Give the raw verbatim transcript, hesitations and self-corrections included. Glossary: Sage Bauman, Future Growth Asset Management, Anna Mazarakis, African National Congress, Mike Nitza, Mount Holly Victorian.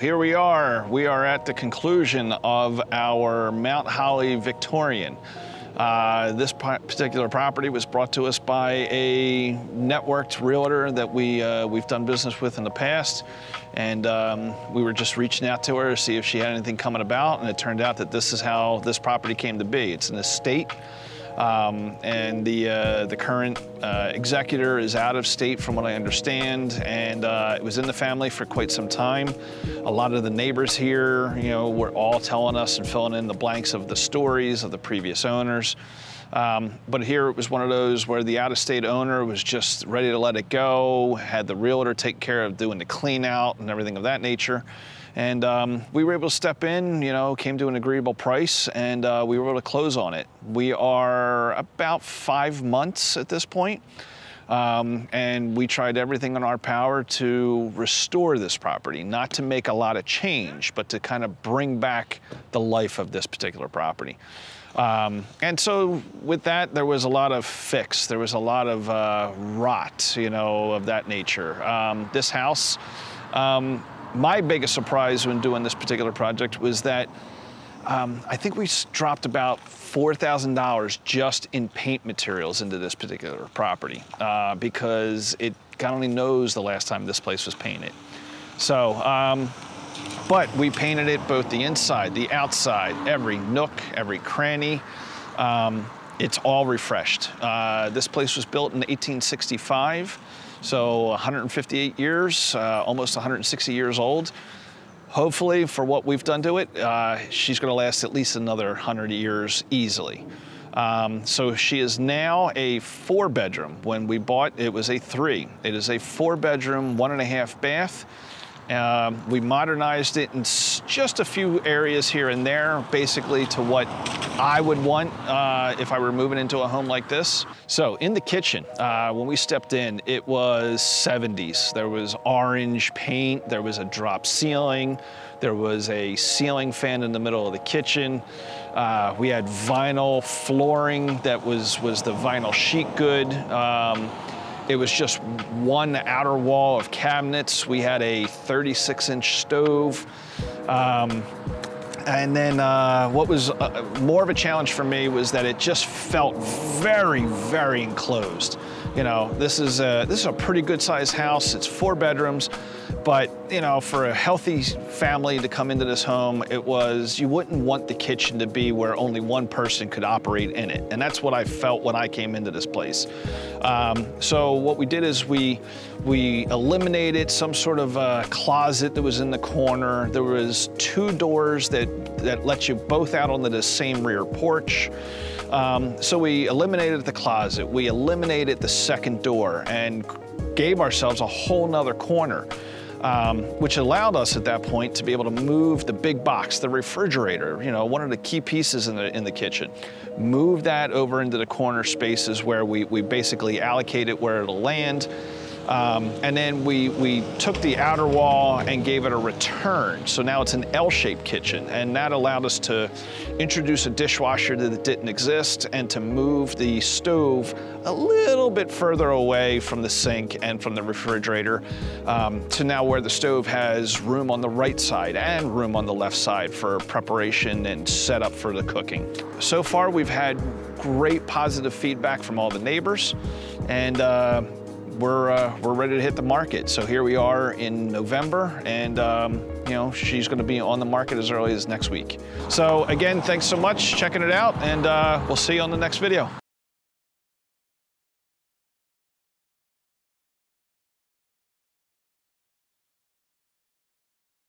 Here we are. We are at the conclusion of our Mount Holly Victorian. Uh, this particular property was brought to us by a networked realtor that we, uh, we've done business with in the past. And um, we were just reaching out to her to see if she had anything coming about. And it turned out that this is how this property came to be. It's an estate. Um, and the, uh, the current uh, executor is out of state from what I understand, and uh, it was in the family for quite some time. A lot of the neighbors here, you know, were all telling us and filling in the blanks of the stories of the previous owners. Um, but here it was one of those where the out-of-state owner was just ready to let it go, had the realtor take care of doing the clean out and everything of that nature. And um, we were able to step in, you know, came to an agreeable price, and uh, we were able to close on it. We are about five months at this point, um, and we tried everything in our power to restore this property, not to make a lot of change, but to kind of bring back the life of this particular property. Um, and so with that, there was a lot of fix. There was a lot of uh, rot, you know, of that nature. Um, this house, um, my biggest surprise when doing this particular project was that um, I think we dropped about four thousand dollars just in paint materials into this particular property uh, because it God only knows the last time this place was painted. So, um, but we painted it both the inside, the outside, every nook, every cranny. Um, it's all refreshed. Uh, this place was built in eighteen sixty-five. So one hundred fifty-eight years, uh, almost one hundred sixty years old. Hopefully, for what we've done to it, uh, she's gonna last at least another one hundred years easily. Um, so she is now a four bedroom. When we bought, it was a three. It is a four bedroom, one and a half bath. Um, we modernized it in just a few areas here and there, basically to what I would want uh, if I were moving into a home like this. So in the kitchen, uh, when we stepped in, it was seventies. There was orange paint, there was a drop ceiling, there was a ceiling fan in the middle of the kitchen. Uh, we had vinyl flooring that was, was the vinyl sheet good. Um, It was just one outer wall of cabinets. We had a thirty-six inch stove. Um, and then uh, what was uh, more of a challenge for me was that it just felt very, very enclosed. You know, this is a, this is a pretty good sized house. It's four bedrooms, but you know, for a healthy family to come into this home, it was, you wouldn't want the kitchen to be where only one person could operate in it. And that's what I felt when I came into this place. Um, so what we did is we, we eliminated some sort of a closet that was in the corner. There was two doors that, that let you both out onto the same rear porch. Um, so we eliminated the closet, we eliminated the second door, and gave ourselves a whole nother corner, um, which allowed us at that point to be able to move the big box, the refrigerator, you know, one of the key pieces in the, in the kitchen. Move that over into the corner spaces where we, we basically allocate it where it'll land. Um, and then we, we took the outer wall and gave it a return. So now it's an L-shaped kitchen, and that allowed us to introduce a dishwasher that didn't exist and to move the stove a little bit further away from the sink and from the refrigerator um, to now where the stove has room on the right side and room on the left side for preparation and setup for the cooking. So far, we've had great positive feedback from all the neighbors, and uh, We're, uh, we're ready to hit the market. So here we are in November, and um, you know, she's gonna be on the market as early as next week. So again, thanks so much checking it out, and uh, we'll see you on the next video.